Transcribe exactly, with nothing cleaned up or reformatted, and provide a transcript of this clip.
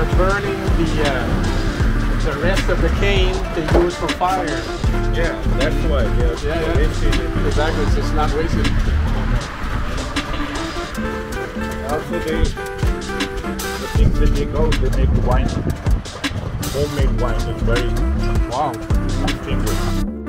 they're burning the uh, the rest of the cane they use for fire. Yeah, that's why. Yeah, yeah, yeah. It. Exactly, so it's not wasted. Also, they the things that they go, they make wine. Homemade wine is very wow. Distinguished.